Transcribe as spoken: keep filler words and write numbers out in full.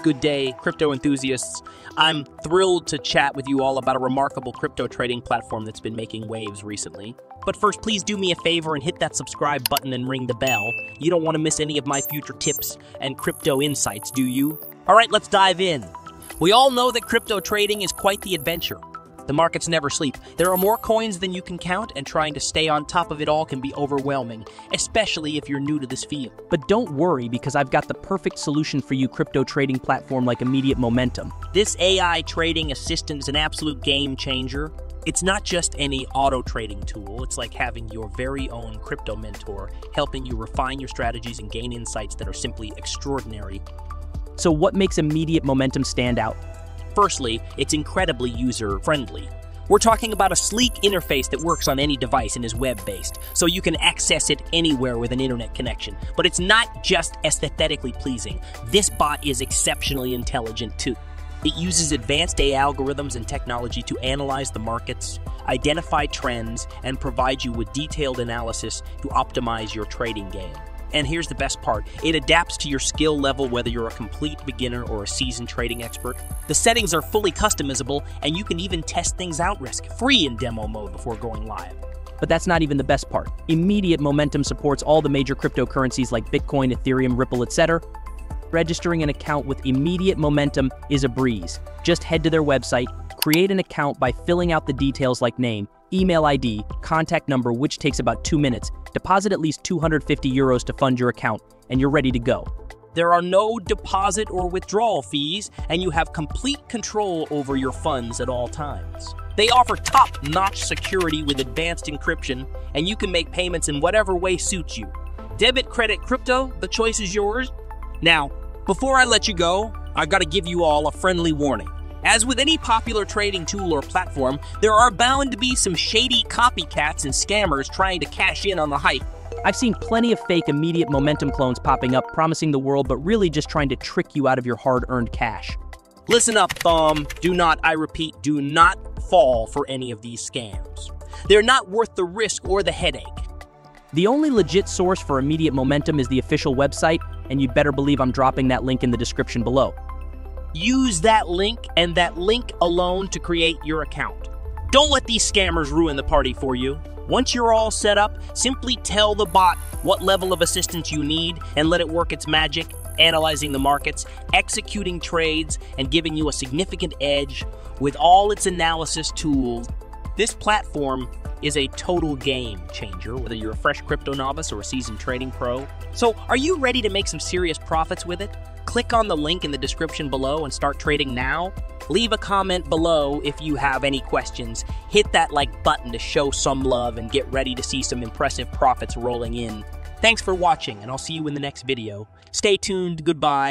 Good day, crypto enthusiasts. I'm thrilled to chat with you all about a remarkable crypto trading platform that's been making waves recently. But first, please do me a favor and hit that subscribe button and ring the bell. You don't want to miss any of my future tips and crypto insights, do you? All right, let's dive in. We all know that crypto trading is quite the adventure. The markets never sleep. There are more coins than you can count, and trying to stay on top of it all can be overwhelming, especially if you're new to this field. But don't worry, because I've got the perfect solution for you, crypto trading platform like Immediate Momentum. This A I trading assistant is an absolute game changer. It's not just any auto trading tool. It's like having your very own crypto mentor helping you refine your strategies and gain insights that are simply extraordinary. So what makes Immediate Momentum stand out? Firstly, it's incredibly user-friendly. We're talking about a sleek interface that works on any device and is web-based, so you can access it anywhere with an internet connection. But it's not just aesthetically pleasing. This bot is exceptionally intelligent, too. It uses advanced A I algorithms and technology to analyze the markets, identify trends, and provide you with detailed analysis to optimize your trading game. And here's the best part. It adapts to your skill level, whether you're a complete beginner or a seasoned trading expert. The settings are fully customizable, and you can even test things out risk-free in demo mode before going live. But that's not even the best part. Immediate Momentum supports all the major cryptocurrencies like Bitcoin, Ethereum, Ripple, et cetera. Registering an account with Immediate Momentum is a breeze. Just head to their website, create an account by filling out the details like name, email I D, contact number, which takes about two minutes, deposit at least two hundred fifty euros to fund your account, and you're ready to go. There are no deposit or withdrawal fees, and you have complete control over your funds at all times. They offer top-notch security with advanced encryption, and you can make payments in whatever way suits you. Debit, credit, crypto, the choice is yours. Now, before I let you go, I've got to give you all a friendly warning. As with any popular trading tool or platform, there are bound to be some shady copycats and scammers trying to cash in on the hype. I've seen plenty of fake Immediate Momentum clones popping up, promising the world, but really just trying to trick you out of your hard-earned cash. Listen up, Thumb. Do not, I repeat, do not fall for any of these scams. They're not worth the risk or the headache. The only legit source for Immediate Momentum is the official website, and you'd better believe I'm dropping that link in the description below. Use that link and that link alone to create your account. Don't let these scammers ruin the party for you. Once you're all set up, simply tell the bot what level of assistance you need and let it work its magic, analyzing the markets, executing trades, and giving you a significant edge with all its analysis tools. This platform is a total game changer, whether you're a fresh crypto novice or a seasoned trading pro. So, are you ready to make some serious profits with it? Click on the link in the description below and start trading now. Leave a comment below if you have any questions. Hit that like button to show some love and get ready to see some impressive profits rolling in. Thanks for watching, and I'll see you in the next video. Stay tuned. Goodbye.